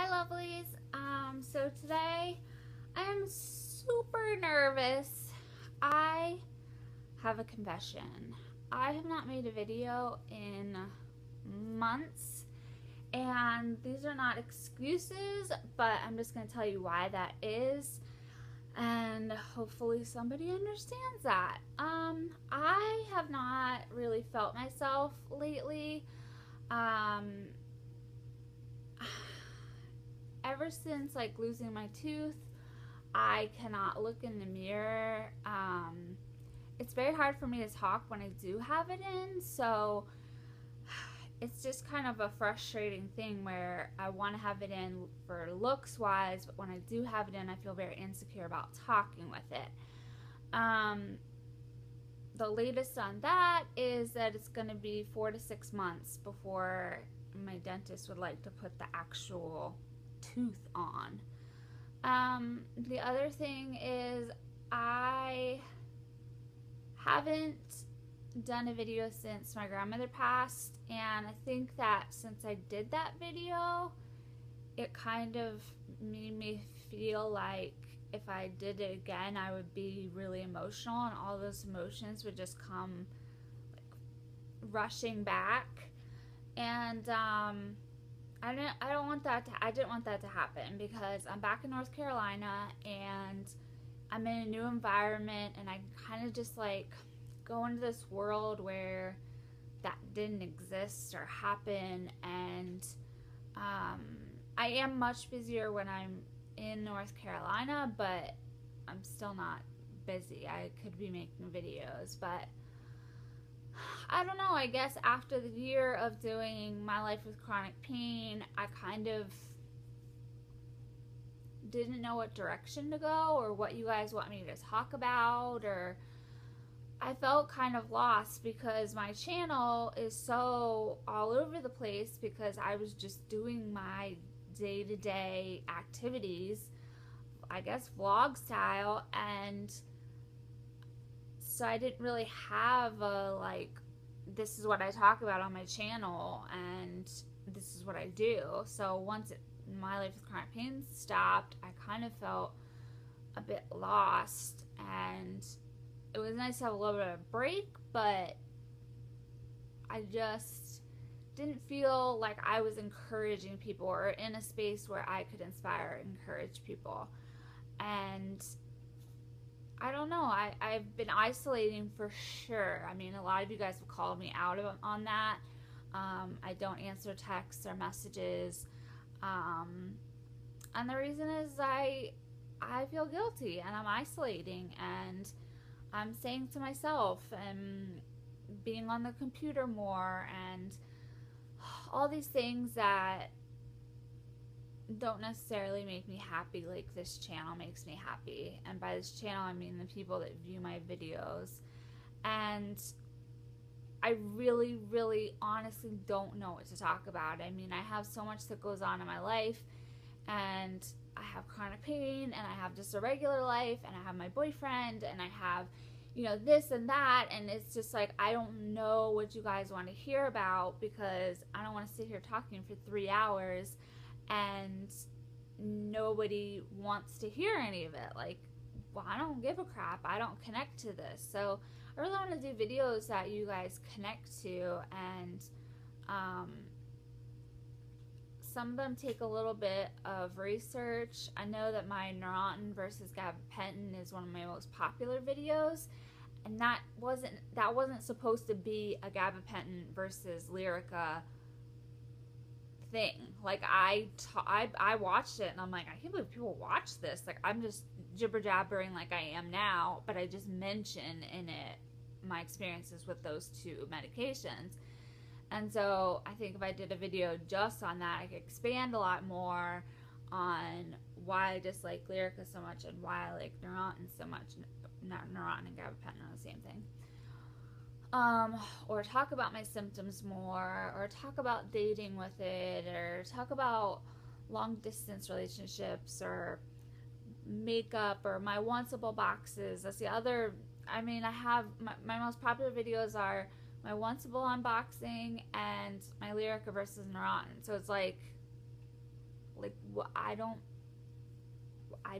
Hi lovelies, so today I am super nervous. I have a confession. I have not made a video in months, and these are not excuses, but I'm just going to tell you why that is, and hopefully somebody understands that. I have not really felt myself lately. Ever since like losing my tooth, I cannot look in the mirror. It's very hard for me to talk when I do have it in, so it's just kind of a frustrating thing where I want to have it in for looks wise, but when I do have it in, I feel very insecure about talking with it. The latest on that is that it's going to be 4 to 6 months before my dentist would like to put the actual tooth on. The other thing is I haven't done a video since my grandmother passed, and I think that since I did that video, it kind of made me feel like if I did it again, I would be really emotional, and all those emotions would just come like rushing back, and I didn't want that to happen, because I'm back in North Carolina and I'm in a new environment, and I kind of just like go into this world where that didn't exist or happen. And I am much busier when I'm in North Carolina, but I'm still not busy. I could be making videos, but I don't know, I guess after the year of doing My Life with Chronic Pain, I kind of didn't know what direction to go or what you guys want me to talk about, or I felt kind of lost because my channel is so all over the place, because I was just doing my day-to-day activities, I guess vlog style, and so I didn't really have a like, this is what I talk about on my channel and this is what I do. So once My Life with Chronic Pain stopped, I kind of felt a bit lost, and it was nice to have a little bit of a break, but I just didn't feel like I was encouraging people or in a space where I could inspire and encourage people. And I don't know, I've been isolating for sure. I mean, a lot of you guys have called me out on that. I don't answer texts or messages, and the reason is I feel guilty, and I'm isolating, and I'm saying to myself, and being on the computer more, and all these things that don't necessarily make me happy, like this channel makes me happy. And by this channel, I mean the people that view my videos. And I really, really honestly don't know what to talk about. I mean, I have so much that goes on in my life, and I have chronic pain, and I have just a regular life, and I have my boyfriend, and I have, you know, this and that, and it's just like, I don't know what you guys want to hear about, because I don't want to sit here talking for 3 hours and nobody wants to hear any of it. Like, well, I don't give a crap. I don't connect to this. So I really want to do videos that you guys connect to, and some of them take a little bit of research. I know that my Neurontin versus Gabapentin is one of my most popular videos, and that wasn't supposed to be a Gabapentin versus Lyrica thing. Like I watched it and I'm like, I can't believe people watch this. Like, I'm just jibber jabbering like I am now, but I just mention in it my experiences with those two medications. And so I think if I did a video just on that, I could expand a lot more on why I dislike Lyrica so much and why I like Neurontin so much. Not Neurontin and Gabapentin are the same thing. Or talk about my symptoms more, or talk about dating with it, or talk about long distance relationships, or makeup, or my Wantable boxes. That's the other, I mean, I have, my most popular videos are my Wantable unboxing and my Lyrica versus Neurontin. So it's like, Like, I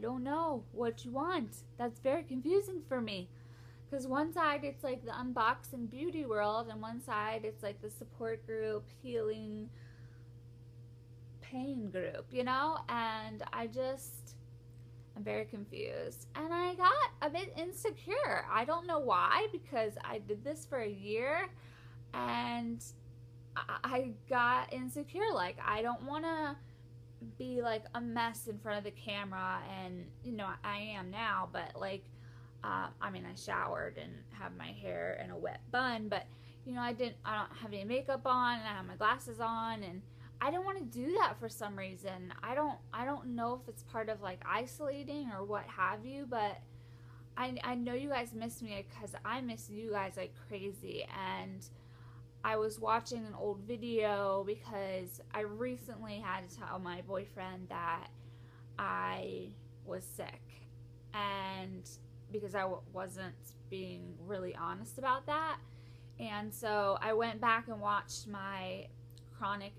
don't know what you want. That's very confusing for me. Because one side it's like the unboxing beauty world, and one side it's like the support group, healing, pain group, you know? And I'm very confused. And I got a bit insecure. I don't know why, because I did this for a year and I got insecure. Like, I don't want to be like a mess in front of the camera, and you know, I am now, but like, I mean, I showered and have my hair in a wet bun, but you know, I don't have any makeup on, and I have my glasses on, and I don't want to do that for some reason. I don't know if it's part of like isolating or what have you, but I know you guys miss me because I miss you guys like crazy. And I was watching an old video because I recently had to tell my boyfriend that I was sick, and because I wasn't being really honest about that. And so I went back and watched my chronic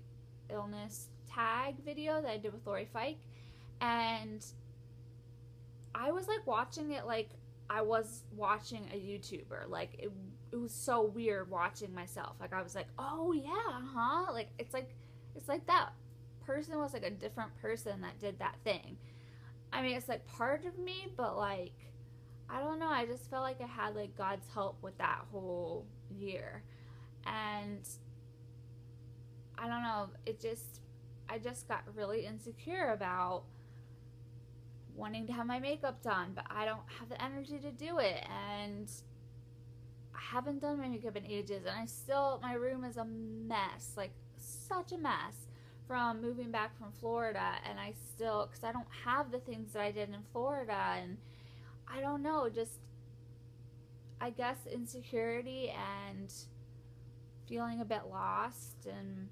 illness tag video that I did with Lori Fike, and I was like watching it like I was watching a YouTuber. Like, it was so weird watching myself. Like, I was like, oh yeah, huh? Like, it's like that person was like a different person that did that thing. I mean, it's like part of me, but like, I don't know, I just felt like I had like God's help with that whole year. And I don't know, I just got really insecure about wanting to have my makeup done, but I don't have the energy to do it, and I haven't done my makeup in ages, and my room is a mess, like such a mess from moving back from Florida, and because I don't have the things that I did in Florida, and I don't know, just, I guess insecurity and feeling a bit lost. And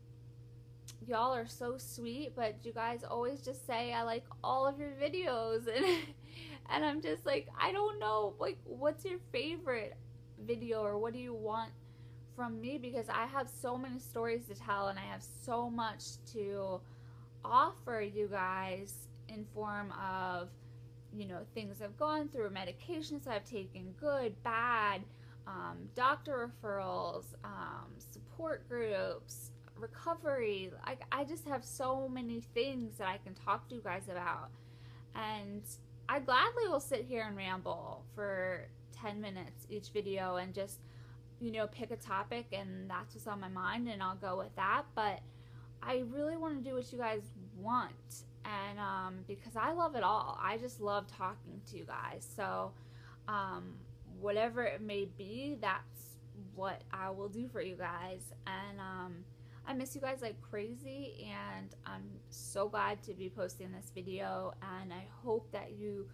y'all are so sweet, but you guys always just say I like all of your videos, and I'm just like, I don't know, like, what's your favorite video, or what do you want from me? Because I have so many stories to tell, and I have so much to offer you guys in form of, you know, things I've gone through, medications I've taken, good, bad, doctor referrals, support groups, recovery. I just have so many things that I can talk to you guys about, and I gladly will sit here and ramble for 10 minutes each video and just, you know, pick a topic, and that's what's on my mind, and I'll go with that. But I really want to do what you guys want, and because I love it all. I just love talking to you guys. So whatever it may be, that's what I will do for you guys. And I miss you guys like crazy, and I'm so glad to be posting this video, and I hope that you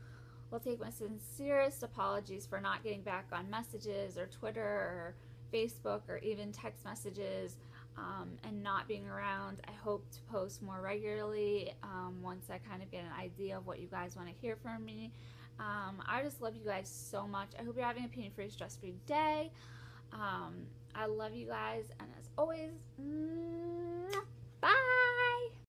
will take my sincerest apologies for not getting back on messages or Twitter or Facebook or even text messages, and not being around. I hope to post more regularly once I kind of get an idea of what you guys want to hear from me. I just love you guys so much. I hope you're having a pain-free, stress-free day. I love you guys, and as always, bye!